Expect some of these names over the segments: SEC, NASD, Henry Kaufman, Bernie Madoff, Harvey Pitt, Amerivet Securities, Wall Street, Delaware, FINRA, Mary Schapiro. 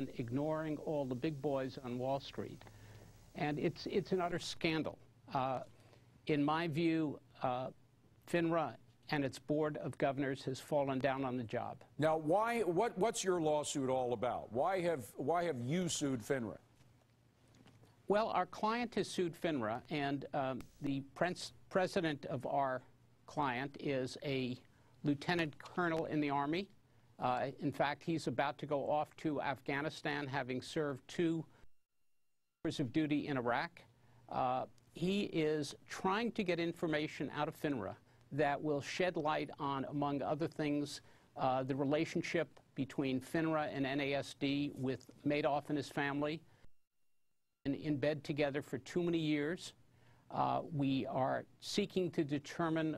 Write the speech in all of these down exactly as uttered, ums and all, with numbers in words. and ignoring all the big boys on Wall Street. And it's, it's an utter scandal. Uh, in my view, uh, FINRA and its board of governors has fallen down on the job. Now, why, what, what's your lawsuit all about? Why have, why have you sued FINRA? Well, our client has sued FINRA, and um, the prince, president of our client is a lieutenant colonel in the Army. Uh, in fact, he's about to go off to Afghanistan, having served two tours of duty in Iraq. Uh, he is trying to get information out of FINRA that will shed light on, among other things, uh, the relationship between FINRA and N A S D with Madoff and his family. In, in bed together for too many years. Uh, we are seeking to determine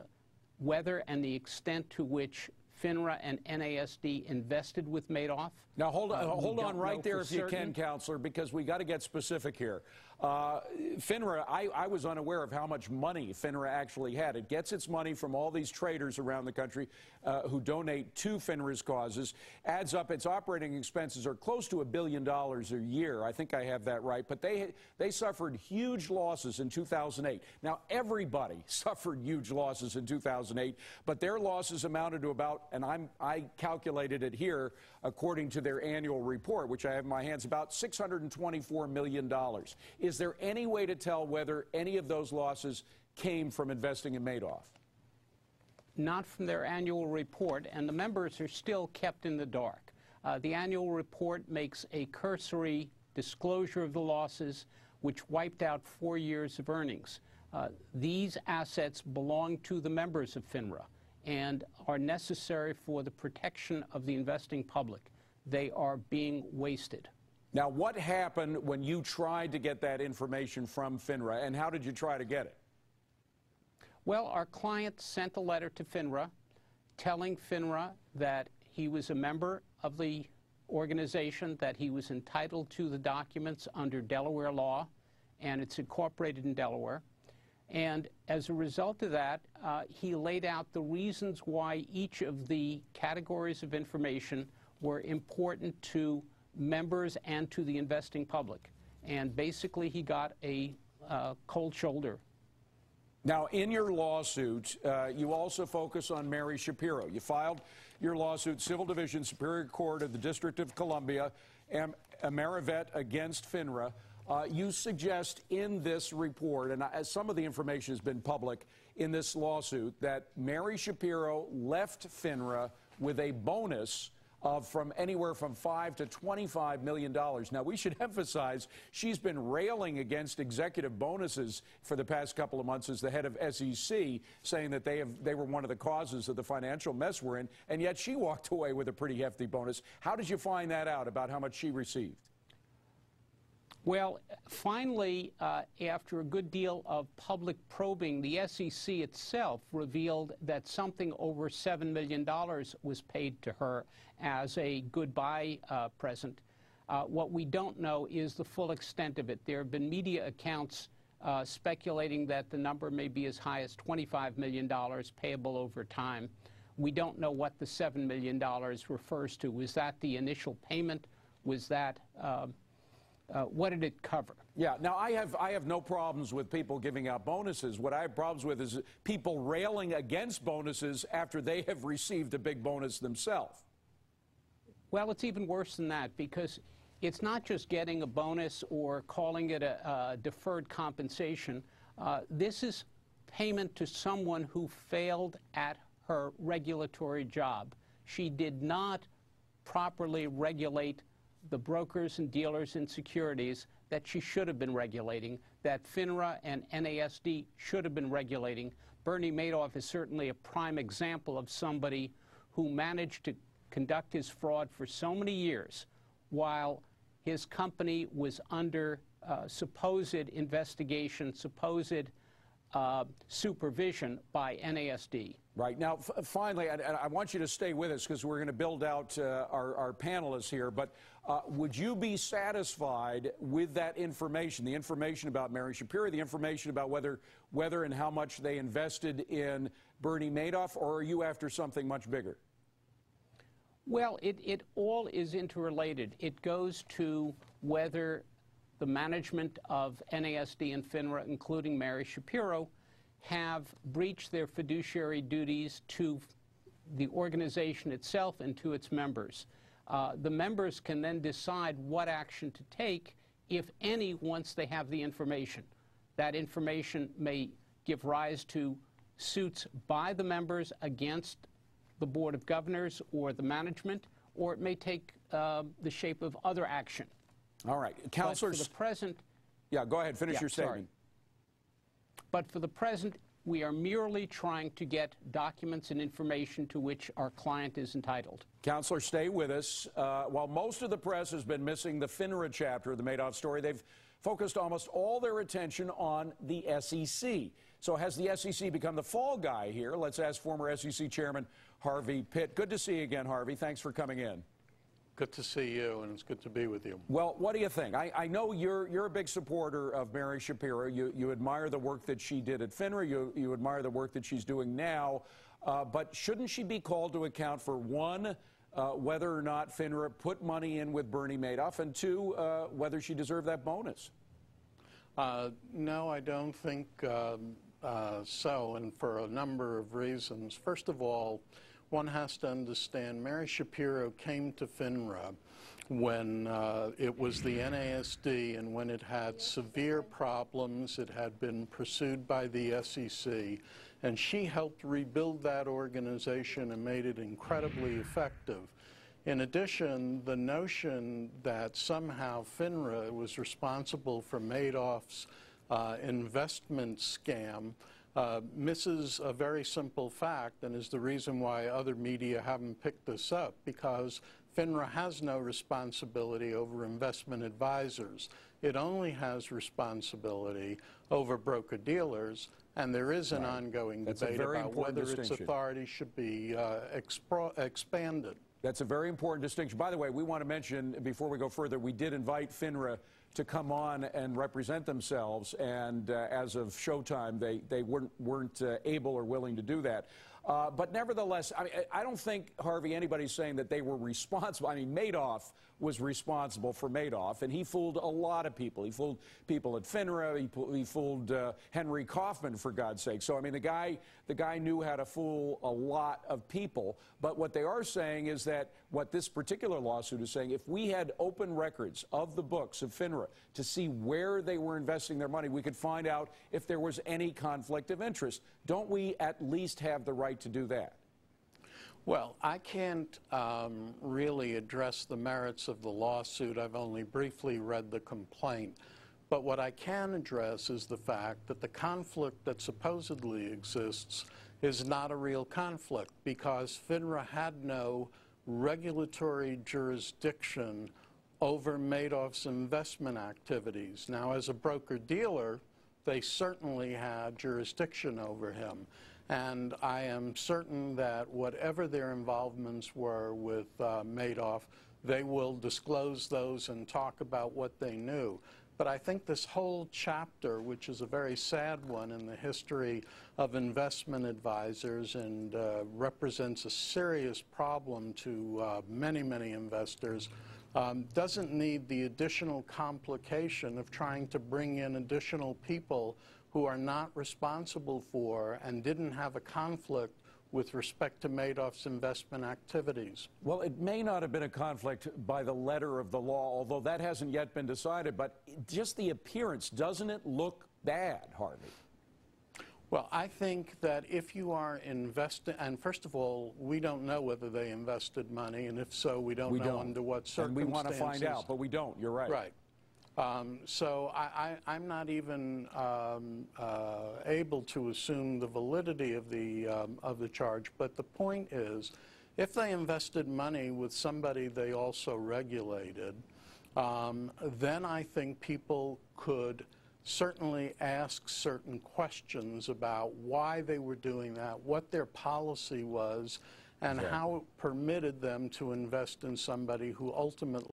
whether and the extent to which FINRA and N A S D invested with Madoff. Now, hold on, uh, hold on right there if you can, Counselor, because we got to get specific here. Uh, FINRA, I, I was unaware of how much money FINRA actually had. It gets its money from all these traders around the country uh, who donate to FINRA's causes, adds up its operating expenses are close to a billion dollars a year. I think I have that right. But they, they suffered huge losses in two thousand eight. Now, everybody suffered huge losses in two thousand eight, but their losses amounted to about, and I'm, I calculated it here according to their annual report, which I have in my hands, about six hundred twenty-four million dollars. Is there any way to tell whether any of those losses came from investing in Madoff? Not from their annual report, and the members are still kept in the dark. Uh, the annual report makes a cursory disclosure of the losses, which wiped out four years of earnings. Uh, these assets belong to the members of FINRA and are necessary for the protection of the investing public. They are being wasted. Now, what happened when you tried to get that information from FINRA, and how did you try to get it? Well, our client sent a letter to FINRA telling FINRA that he was a member of the organization, that he was entitled to the documents under Delaware law, and it's incorporated in Delaware. And as a result of that, uh, he laid out the reasons why each of the categories of information were important to members and to the investing public. And basically, he got a uh, cold shoulder. Now, in your lawsuit, uh, you also focus on Mary Schapiro. You filed your lawsuit, Civil Division, Superior Court of the District of Columbia, Am Amerivet against FINRA. Uh, you suggest in this report, and as some of the information has been public in this lawsuit, that Mary Schapiro left FINRA with a bonus of from anywhere from five to twenty-five million dollars. Now, we should emphasize she's been railing against executive bonuses for the past couple of months as the head of S E C, saying that they, have, they were one of the causes of the financial mess we're in, and yet she walked away with a pretty hefty bonus. How did you find that out about how much she received? Well, finally, uh, after a good deal of public probing, the S E C itself revealed that something over seven million dollars was paid to her as a goodbye uh, present. Uh, what we don't know is the full extent of it. There have been media accounts uh, speculating that the number may be as high as twenty-five million dollars payable over time. We don't know what the seven million dollars refers to. Was that the initial payment? Was that... Uh, Uh, what did it cover? Yeah, now I have, I have no problems with people giving out bonuses. What I have problems with is people railing against bonuses after they have received a big bonus themselves. Well, it's even worse than that, because it's not just getting a bonus or calling it a, a deferred compensation. Uh, this is payment to someone who failed at her regulatory job. She did not properly regulate the brokers and dealers in securities that she should have been regulating, that FINRA and N A S D should have been regulating. Bernie Madoff is certainly a prime example of somebody who managed to conduct his fraud for so many years while his company was under uh, supposed investigation, supposed Uh, supervision by N A S D. Right. Now, f finally, and, and I want you to stay with us because we're going to build out uh, our, our panelists here, but uh, would you be satisfied with that information, the information about Mary Schapiro, the information about whether, whether and how much they invested in Bernie Madoff, or are you after something much bigger? Well, it, it all is interrelated. It goes to whether the management of N A S D and FINRA, including Mary Schapiro, have breached their fiduciary duties to the organization itself and to its members. Uh, the members can then decide what action to take, if any, once they have the information. That information may give rise to suits by the members against the Board of Governors or the management, or it may take uh, the shape of other action. All right. Counselors, for the present... Yeah, go ahead. Finish yeah, your statement. Sorry. But for the present, we are merely trying to get documents and information to which our client is entitled. Counselor, stay with us. Uh, while most of the press has been missing the FINRA chapter of the Madoff story, they've focused almost all their attention on the S E C. So has the S E C become the fall guy here? Let's ask former S E C Chairman Harvey Pitt. Good to see you again, Harvey. Thanks for coming in. Good to see you, and it's good to be with you. Well, what do you think? I, I know you're, you're a big supporter of Mary Schapiro. You, you admire the work that she did at FINRA. You, you admire the work that she's doing now. Uh, but shouldn't she be called to account for, one, uh, whether or not FINRA put money in with Bernie Madoff, and two, uh, whether she deserved that bonus? Uh, no, I don't think um, uh, so, and for a number of reasons. First of all, one has to understand Mary Schapiro came to FINRA when uh, it was the N A S D and when it had severe problems. It had been pursued by the S E C, and she helped rebuild that organization and made it incredibly effective. In addition, the notion that somehow FINRA was responsible for Madoff's uh, investment scam Uh, misses a very simple fact, and is the reason why other media haven't picked this up, because FINRA has no responsibility over investment advisors. It only has responsibility over broker-dealers, and there is an right. ongoing That's debate about whether its authority should be uh, expro expanded. That's a very important distinction. By the way, we want to mention, before we go further, we did invite FINRA to come on and represent themselves, and uh, as of showtime, they, they weren't, weren't uh, able or willing to do that. Uh, but nevertheless, I mean, I don't think, Harvey, anybody's saying that they were responsible. I mean, Madoff was responsible for Madoff, and he fooled a lot of people. He fooled people at FINRA. He, he fooled uh, Henry Kaufman, for God's sake. So, I mean, the guy, the guy knew how to fool a lot of people. But what they are saying is that what this particular lawsuit is saying, if we had open records of the books of FINRA to see where they were investing their money, we could find out if there was any conflict of interest. Don't we at least have the right to do that? Well, I can't um, really address the merits of the lawsuit. I've only briefly read the complaint. But what I can address is the fact that the conflict that supposedly exists is not a real conflict, because FINRA had no regulatory jurisdiction over Madoff's investment activities. Now, as a broker-dealer, they certainly had jurisdiction over him. And I am certain that whatever their involvements were with uh, Madoff, they will disclose those and talk about what they knew. But I think this whole chapter, which is a very sad one in the history of investment advisors and uh, represents a serious problem to uh, many, many investors, um, doesn't need the additional complication of trying to bring in additional people who are not responsible for and didn't have a conflict with respect to Madoff's investment activities. Well, it may not have been a conflict by the letter of the law, although that hasn't yet been decided, but just the appearance, doesn't it look bad, Harvey? Well, I think that if you are investing, and first of all, we don't know whether they invested money, and if so, we don't we know don't. under what circumstances. And we want to find out, but we don't, you're right. Right. Um, so I, I, I'm not even um, uh, able to assume the validity of the, um, of the charge, but the point is, if they invested money with somebody they also regulated, um, then I think people could certainly ask certain questions about why they were doing that, what their policy was, and yeah. how it permitted them to invest in somebody who ultimately